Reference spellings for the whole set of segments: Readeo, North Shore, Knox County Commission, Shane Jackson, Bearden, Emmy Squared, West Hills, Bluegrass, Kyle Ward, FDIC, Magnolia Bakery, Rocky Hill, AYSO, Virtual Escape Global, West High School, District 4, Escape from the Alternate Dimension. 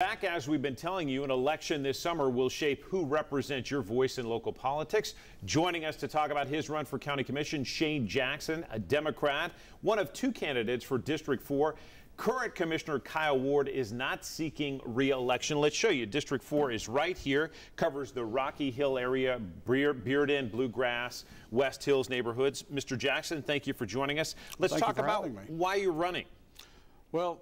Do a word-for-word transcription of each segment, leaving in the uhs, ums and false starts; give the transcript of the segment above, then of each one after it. Back, as we've been telling you, an election this summer will shape who represents your voice in local politics. Joining us to talk about his run for county commission, Shane Jackson, a Democrat, one of two candidates for District four. Current Commissioner Kyle Ward is not seeking re-election. Let's show you. District four is right here, covers the Rocky Hill area, Bearden, Bluegrass, West Hills neighborhoods. Mister Jackson, thank you for joining us. Let's thank talk about why you're running. Well,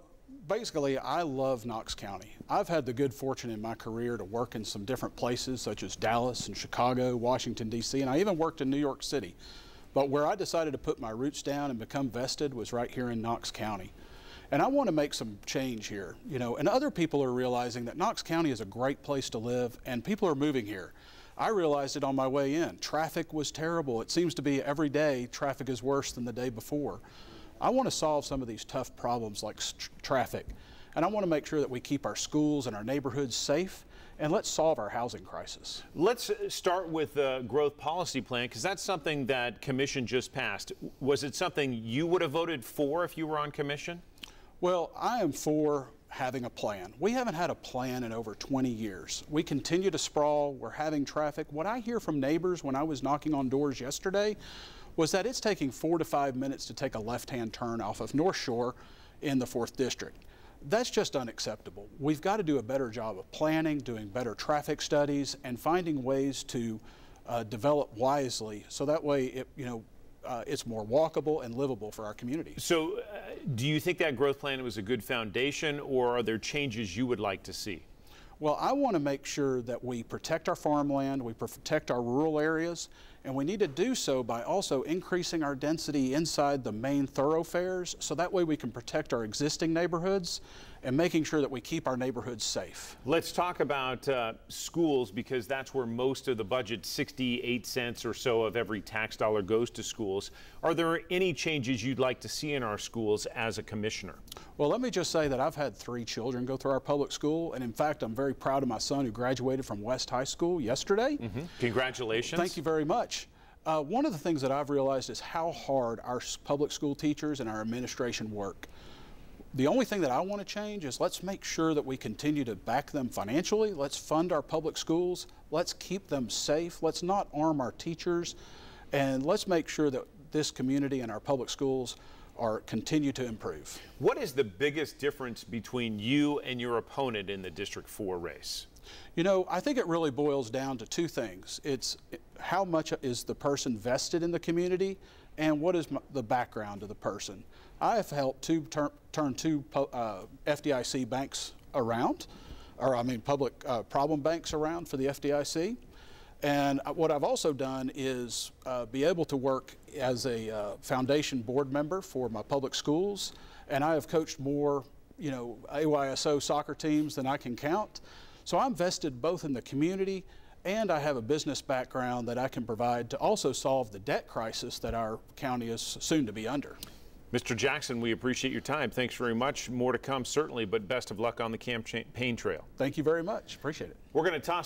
basically, I love Knox County. I've had the good fortune in my career to work in some different places, such as Dallas and Chicago, Washington, D C, and I even worked in New York City. But where I decided to put my roots down and become vested was right here in Knox County. And I want to make some change here, you know, and other people are realizing that Knox County is a great place to live and people are moving here. I realized it on my way in. Traffic was terrible. It seems to be every day traffic is worse than the day before. I want to solve some of these tough problems like traffic, and I want to make sure that we keep our schools and our neighborhoods safe, and let's solve our housing crisis. Let's start with the growth policy plan, because that's something that commission just passed. Was it something you would have voted for if you were on commission? Well, I am for having a plan. We haven't had a plan in over twenty years. We continue to sprawl. We're having traffic. What I hear from neighbors when I was knocking on doors yesterday was that it's taking four to five minutes to take a left-hand turn off of North Shore in the fourth district. That's just unacceptable. We've got to do a better job of planning, doing better traffic studies, and finding ways to uh, develop wisely so that way it, you know, Uh, it's more walkable and livable for our community. So uh, do you think that growth plan was a good foundation, or are there changes you would like to see? Well, I want to make sure that we protect our farmland, we protect our rural areas, and we need to do so by also increasing our density inside the main thoroughfares, so that way we can protect our existing neighborhoods and making sure that we keep our neighborhoods safe. Let's talk about uh, schools, because that's where most of the budget, sixty-eight cents or so of every tax dollar, goes to schools. Are there any changes you'd like to see in our schools as a commissioner? Well, let me just say that I've had three children go through our public school, and in fact, I'm very Very proud of my son who graduated from West High School yesterday. Mm-hmm. Congratulations. Thank you very much. Uh, one of the things that I've realized is how hard our public school teachers and our administration work. The only thing that I want to change is let's make sure that we continue to back them financially. Let's fund our public schools. Let's keep them safe. Let's not arm our teachers. And let's make sure that this community and our public schools are continue to improve. What is the biggest difference between you and your opponent in the District four race? You know, I think it really boils down to two things. It's how much is the person vested in the community, and what is the background of the person. I have helped to turn, turn two uh, F D I C banks around, or I mean public uh, problem banks around for the F D I C. And what I've also done is uh, be able to work as a uh, foundation board member for my public schools, and I have coached more, you know, A Y S O soccer teams than I can count. So I'm vested both in the community, and I have a business background that I can provide to also solve the debt crisis that our county is soon to be under. Mister Jackson, we appreciate your time. Thanks very much. More to come, certainly, but best of luck on the campaign trail. Thank you very much. Appreciate it. We're going to toss